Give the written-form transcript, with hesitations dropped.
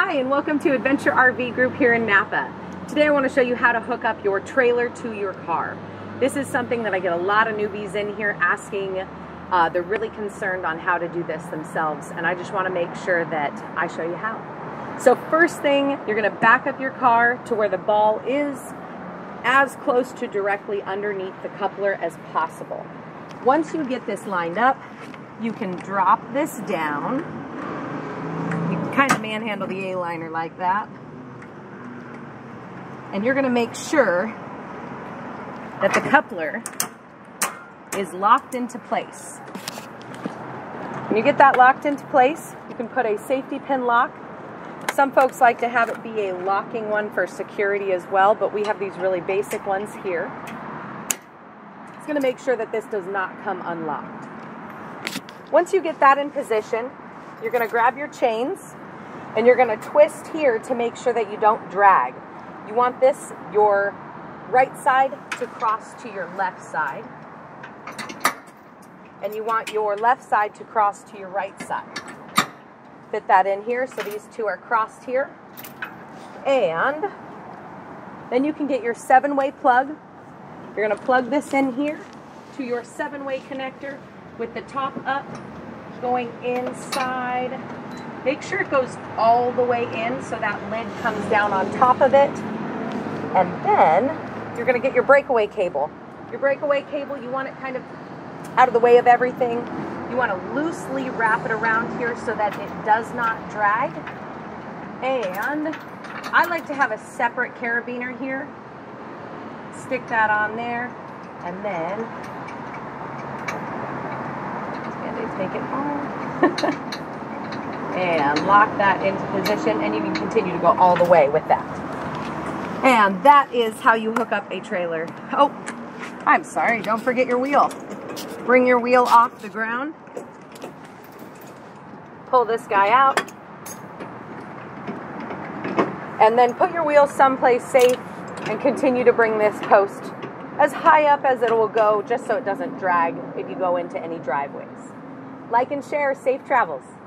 Hi, and welcome to Adventure RV Group here in Napa. Today I want to show you how to hook up your trailer to your car. This is something that I get a lot of newbies in here asking. They're really concerned on how to do this themselves, and I just want to make sure that I show you how. So first thing, you're going to back up your car to where the ball is, as close to directly underneath the coupler as possible. Once you get this lined up, you can drop this down. Kind of manhandle the A-liner like that, and you're going to make sure that the coupler is locked into place. When you get that locked into place, you can put a safety pin lock. Some folks like to have it be a locking one for security as well, but we have these really basic ones here. It's going to make sure that this does not come unlocked. Once you get that in position, you're going to grab your chains, and you're going to twist here to make sure that you don't drag. You want this, your right side, to cross to your left side. And you want your left side to cross to your right side. Fit that in here, so these two are crossed here. And then you can get your 7-way plug. You're going to plug this in here to your 7-way connector with the top up, going inside. Make sure it goes all the way in so that lid comes down on top of it. And then you're going to get your breakaway cable. Your breakaway cable, you want it kind of out of the way of everything. You want to loosely wrap it around here so that it does not drag. And I like to have a separate carabiner here. Stick that on there. And then take it on. And lock that into position, and you can continue to go all the way with that. And that is how you hook up a trailer. Oh, I'm sorry, don't forget your wheel. Bring your wheel off the ground. Pull this guy out. And then put your wheel someplace safe and continue to bring this post as high up as it will go, just so it doesn't drag if you go into any driveways. Like and share. Safe travels.